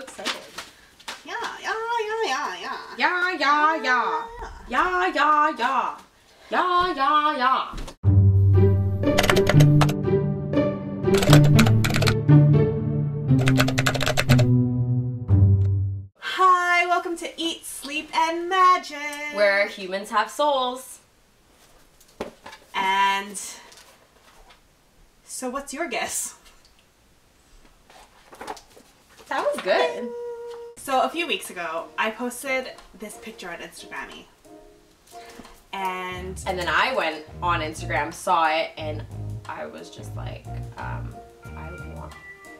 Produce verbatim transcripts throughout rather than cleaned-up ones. so excited. Yeah, yeah, yeah, yeah, yeah. Yeah, yeah, yeah. Yeah, yeah, yeah. Yeah, yeah, yeah. Hi, welcome to Eat, Sleep, and Magic. Where humans have souls. And so what's your guess? That was good. So a few weeks ago, I posted this picture on Instagrammy. And and then I went on Instagram, saw it, and I was just like, um, I want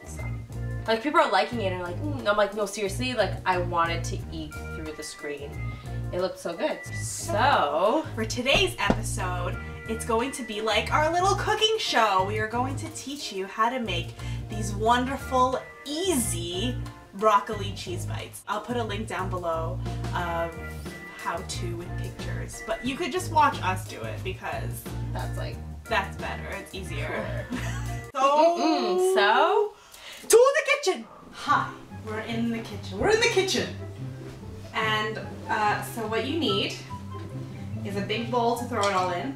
some. Like, people are liking it, and I'm like, mm. I'm like, no, seriously, like, I wanted to eat through the screen. It looked so good. So, so for today's episode, it's going to be like our little cooking show. We are going to teach you how to make these wonderful, easy broccoli cheese bites. I'll put a link down below of how to with pictures, but you could just watch us do it because that's like, that's better, it's easier. So, mm-mm, so, to the kitchen! Hi, we're in the kitchen. We're in the kitchen! And uh, so what you need is a big bowl to throw it all in,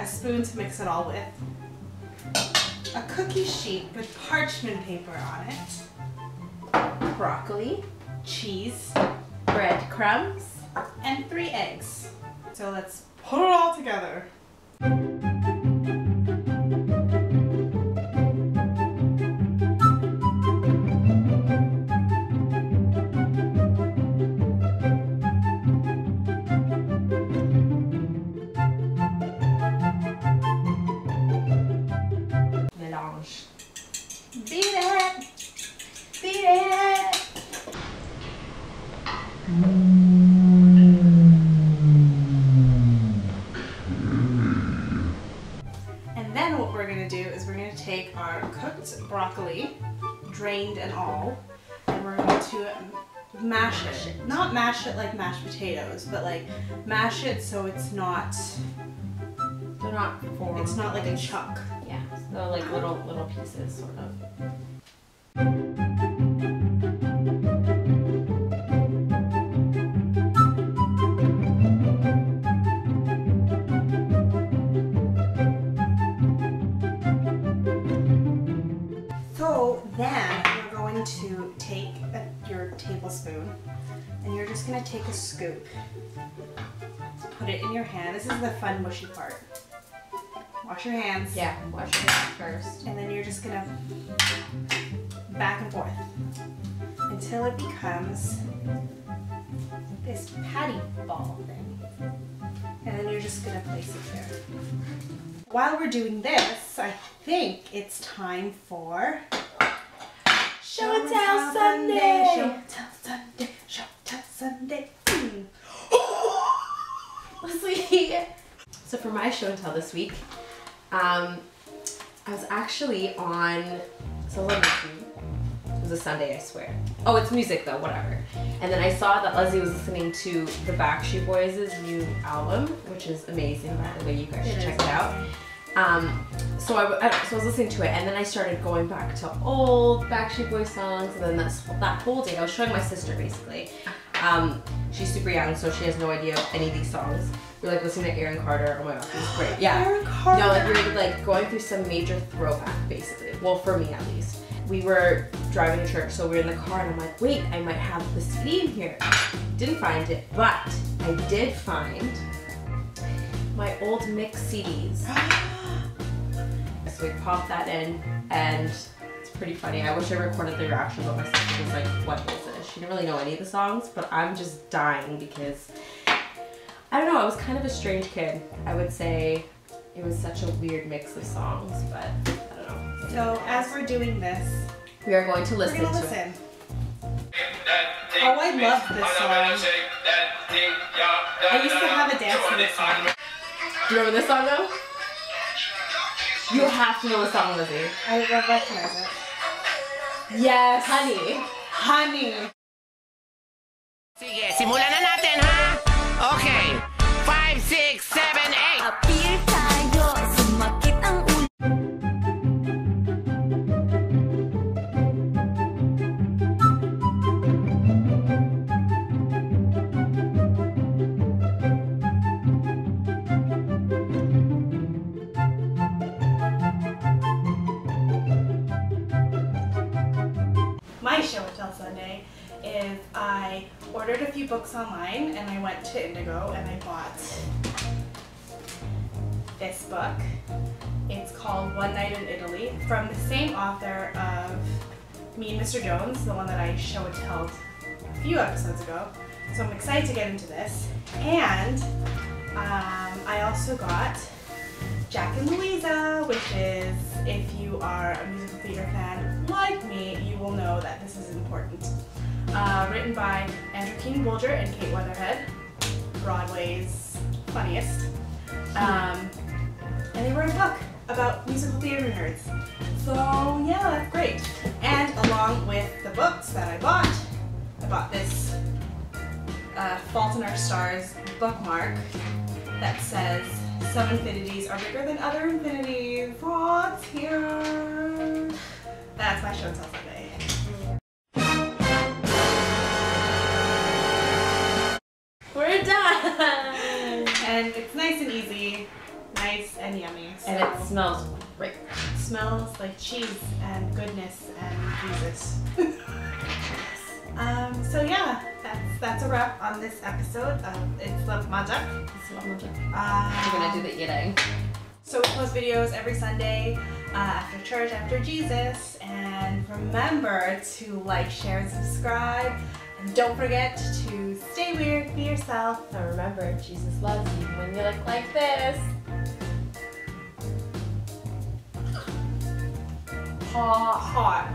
a spoon to mix it all with, a cookie sheet with parchment paper on it, broccoli, cheese, breadcrumbs, and three eggs. So let's put it all together. Broccoli, drained and all, and we're going to mash it. Not mash it like mashed potatoes, but like mash it so it's not. They're not formed. It's not like a chunk. Yeah, so like little little pieces, sort of. Going to take a scoop, put it in your hand. This is the fun mushy part. Wash your hands. Yeah, wash your hands first. And then you're just going to back and forth until it becomes this patty ball thing. And then you're just going to place it there. While we're doing this, I think it's time for Show and Tell Sunday. Show and Tell Sunday. Show Sunday. Leslie! So for my show and tell this week, um, I was actually on, so let me see, it was a Sunday, I swear. Oh, it's music though, whatever. And then I saw that Leslie was listening to the Backstreet Boys' new album, which is amazing, by the way, you guys should check it out. Um, so, I, I, so I was listening to it, and then I started going back to old Backstreet Boys songs, and then that's, that whole day I was showing my sister, basically. Um, she's super young, so she has no idea of any of these songs. We're like listening to Aaron Carter. Oh my god, it's great. Yeah. Aaron Carter. No, like we were like going through some major throwback, basically. Well, for me at least. We were driving to church, so we were in the car, and I'm like, wait, I might have the C D in here. Didn't find it, but I did find my old mix C Ds. So we popped that in, and it's pretty funny. I wish I recorded the reaction, but my sister was like, what is it? She didn't really know any of the songs, but I'm just dying because, I don't know, I was kind of a strange kid. I would say it was such a weird mix of songs, but I don't know. So as we're doing this, we are going to listen we're gonna to listen. It. Oh, I love this song. I used to have a dance to this song. Do you remember this song though? You have to know the song, Lizzie. I recognize it. Yes. Honey. Honey. Sige, simulan na natin, ha? Okay. Five, six, seven, eight. Appear tayo, sumakit ang ulo. my show and tell Sunday is I ordered a few books online and I went to Indigo and I bought this book. It's called One Night in Italy, from the same author of Me and Mister Jones, the one that I show and tell a few episodes ago. So I'm excited to get into this. And um, I also got Jack and Louisa, which is, if you are a musical theater fan like me, you will know that this is important. Uh, written by Andrew Keenan-Bolger and Kate Weatherhead, Broadway's funniest. Um, and they wrote a book about musical theater nerds. So yeah, that's great. And along with the books that I bought, I bought this uh, Fault in Our Stars bookmark that says, "Some infinities are bigger than other infinities. What's here?" That's my show and tell Sunday. We're done! And it's nice and easy, nice and yummy. So and it smells great. It smells like cheese and goodness and Jesus. Um, so yeah, that's that's a wrap on this episode of Eat Sleep Magic. It's love magic. Um, We're gonna do the eating. So we post videos every Sunday uh, after church, after Jesus, and remember to like, share, and subscribe. And don't forget to stay weird, be yourself. And remember, Jesus loves you when you look like this. Hot, hot.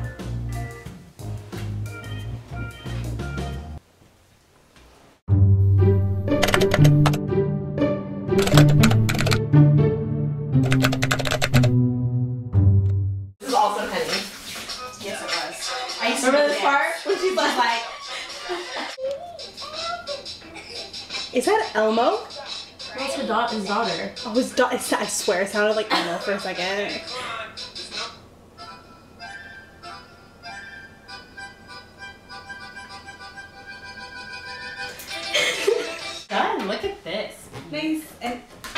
This is also Penny. Yes, it was. I used Remember to this part? When she's like... Is that Elmo? That's her da his daughter. Oh, his da I swear it sounded like Elmo for a second. Done, look at this. Nice and...